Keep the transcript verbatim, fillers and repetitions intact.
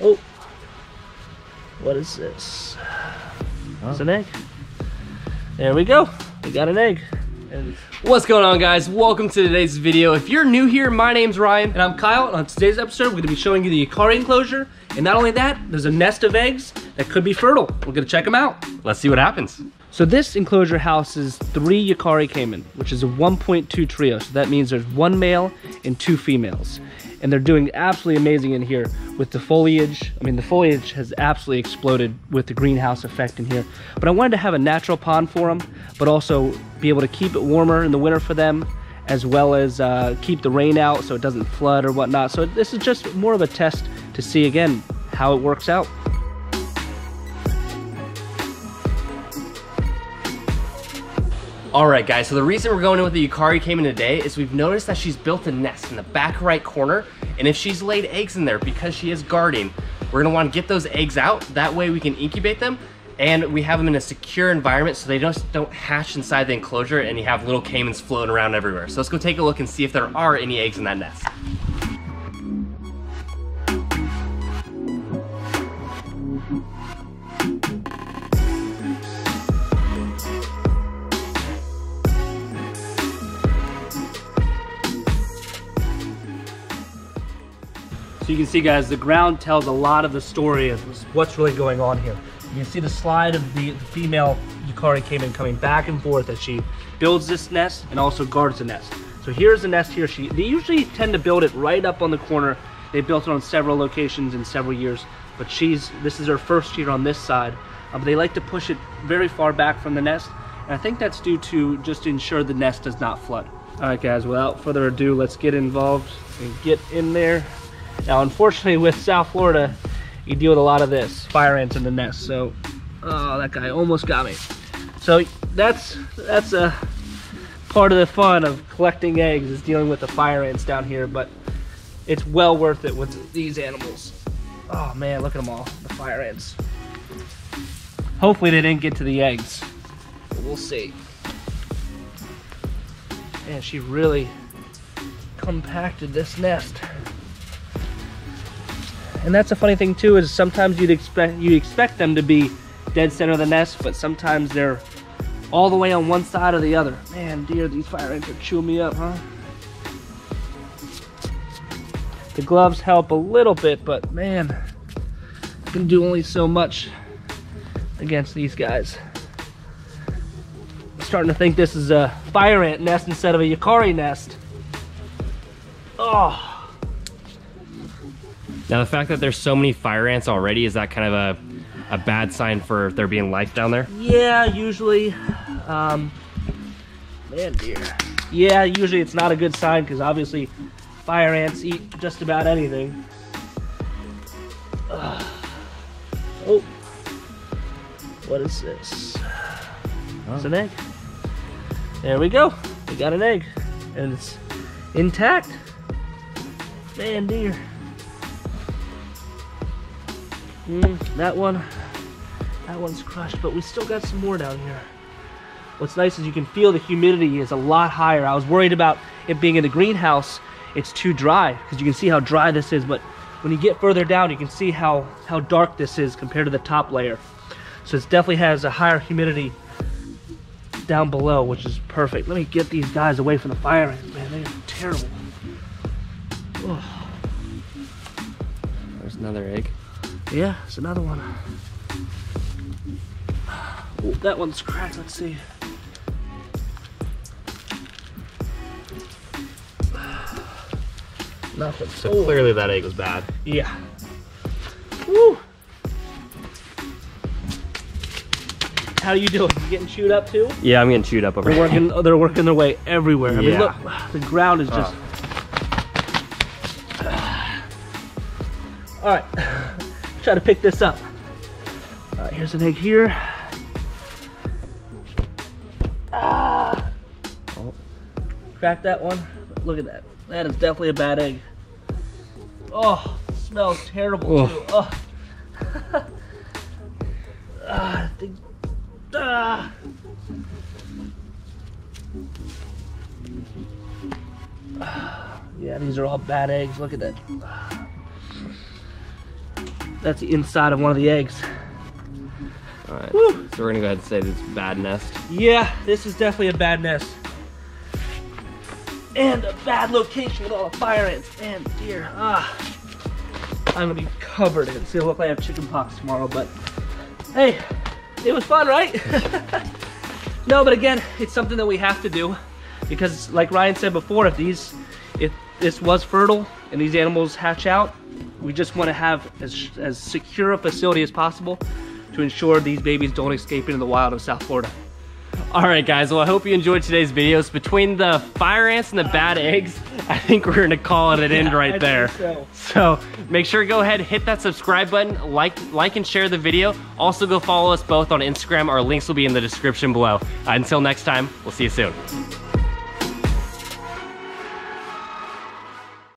Oh, what is this? Huh? It's an egg. There we go. We got an egg. And what's going on, guys? Welcome to today's video. If you're new here, my name's Ryan and I'm Kyle, and on today's episode we're going to be showing you the Yacare enclosure, and not only that, there's a nest of eggs that could be fertile. We're going to check them out. Let's see what happens. So this enclosure houses three Yacare caiman, which is a one point two trio, so that means there's one male and two females, and they're doing absolutely amazing in here with the foliage. I mean, the foliage has absolutely exploded with the greenhouse effect in here, but I wanted to have a natural pond for them, but also be able to keep it warmer in the winter for them, as well as uh, keep the rain out so it doesn't flood or whatnot. So this is just more of a test to see, again, how it works out. All right, guys, so the reason we're going in with the Yacare caiman today is we've noticed that she's built a nest in the back right corner, and if she's laid eggs in there, because she is guarding, we're gonna wanna get those eggs out. That way we can incubate them, and we have them in a secure environment so they just don't hash inside the enclosure and you have little caimans floating around everywhere. So let's go take a look and see if there are any eggs in that nest. So you can see, guys, the ground tells a lot of the story of what's really going on here. You can see the slide of the, the female Yacare caiman coming back and forth as she builds this nest and also guards the nest. So here's the nest here. She, they usually tend to build it right up on the corner. They built it on several locations in several years, but she's, this is her first year on this side. Um, they like to push it very far back from the nest, and I think that's due to just to ensure the nest does not flood. All right, guys, without further ado, let's get involved and get in there. Now, unfortunately, with South Florida, you deal with a lot of this fire ants in the nest. So, oh, that guy almost got me. So that's that's a part of the fun of collecting eggs, is dealing with the fire ants down here, but it's well worth it with these animals. Oh man, look at them all, the fire ants. Hopefully they didn't get to the eggs, but we'll see. Man, she really compacted this nest. And that's a funny thing too, is sometimes you'd expect you expect them to be dead center of the nest, but sometimes they're all the way on one side or the other. Man, dear, these fire ants are chewing me up, huh? The gloves help a little bit, but man, I can do only so much against these guys. I'm starting to think this is a fire ant nest instead of a Yacare nest. Oh. Now, the fact that there's so many fire ants already, is that kind of a, a bad sign for there being life down there? Yeah, usually. Um, man, dear. Yeah, usually it's not a good sign, because obviously fire ants eat just about anything. Uh, oh, what is this? Oh. It's an egg. There we go. We got an egg, and it's intact. Man, dear. Mm, that one, that one's crushed, but we still got some more down here. What's nice is you can feel the humidity is a lot higher. I was worried about it being in the greenhouse, it's too dry, because you can see how dry this is, but when you get further down, you can see how, how dark this is compared to the top layer. So it definitely has a higher humidity down below, which is perfect. Let me get these guys away from the fire ants, man, they are terrible. Oh. There's another egg. Yeah, it's another one. Ooh, that one's cracked, let's see. Nothing. So oh. Clearly that egg was bad. Yeah. Woo! How you doing? You getting chewed up too? Yeah, I'm getting chewed up over here. They're working, they're working their way everywhere. I yeah. mean, look, the ground is just... Uh. All right. Try to pick this up. Uh, here's an egg here. Ah! Oh. Crack that one. Look at that. That is definitely a bad egg. Oh, it smells terrible too. Oh. ah, the, ah. Ah. Yeah, these are all bad eggs. Look at that. that's the inside of one of the eggs. All right, woo. So we're gonna go ahead and say this is a bad nest. Yeah, this is definitely a bad nest. And a bad location with all the fire ants and deer. Ah, I'm gonna be covered in it. It's gonna look like I have chicken pox tomorrow, but hey, it was fun, right? No, but again, it's something that we have to do because like Ryan said before, if these, if this was fertile and these animals hatch out, we just wanna have as, as secure a facility as possible to ensure these babies don't escape into the wild of South Florida. All right, guys, well, I hope you enjoyed today's videos. Between the fire ants and the bad eggs, I think we're gonna call it an end right there. So. so make sure to go ahead, hit that subscribe button, like, like and share the video. Also go follow us both on Instagram. Our links will be in the description below. Until next time, we'll see you soon.